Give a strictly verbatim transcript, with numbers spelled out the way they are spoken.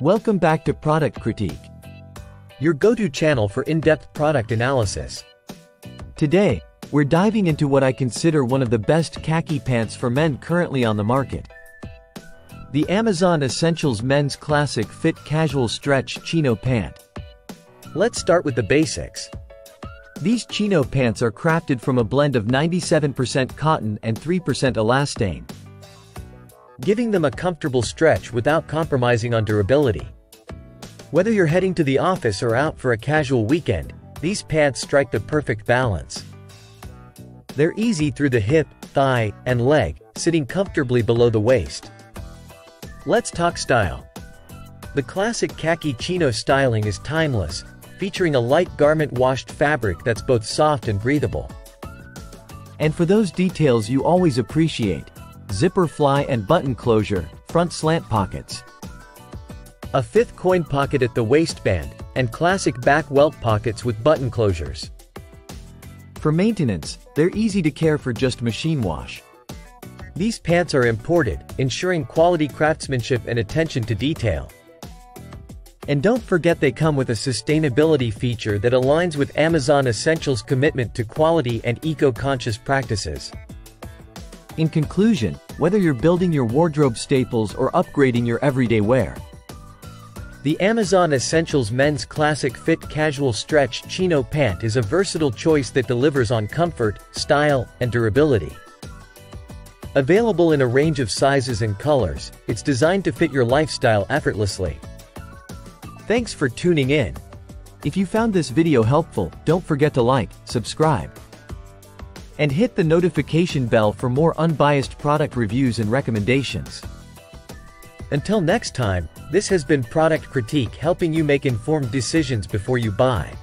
Welcome back to Product Critique, your go-to channel for in-depth product analysis. Today, we're diving into what I consider one of the best khaki pants for men currently on the market. The Amazon Essentials Men's Classic Fit Casual Stretch Chino Pant. Let's start with the basics. These chino pants are crafted from a blend of ninety-seven percent cotton and three percent elastane, giving them a comfortable stretch without compromising on durability. Whether you're heading to the office or out for a casual weekend, these pants strike the perfect balance. They're easy through the hip, thigh, and leg, sitting comfortably below the waist. Let's talk style. The classic khaki chino styling is timeless, featuring a light garment-washed fabric that's both soft and breathable. And for those details you always appreciate: zipper fly and button closure, front slant pockets, a fifth coin pocket at the waistband, and classic back welt pockets with button closures. For maintenance, they're easy to care for, just machine wash. These pants are imported, ensuring quality craftsmanship and attention to detail. And don't forget, they come with a sustainability feature that aligns with Amazon Essentials' commitment to quality and eco-conscious practices. In conclusion, whether you're building your wardrobe staples or upgrading your everyday wear, the Amazon Essentials Men's Classic Fit Casual Stretch Chino Pant is a versatile choice that delivers on comfort, style, and durability. Available in a range of sizes and colors, it's designed to fit your lifestyle effortlessly. Thanks for tuning in. If you found this video helpful, don't forget to like, subscribe, and hit the notification bell for more unbiased product reviews and recommendations. Until next time, this has been Product Critique, helping you make informed decisions before you buy.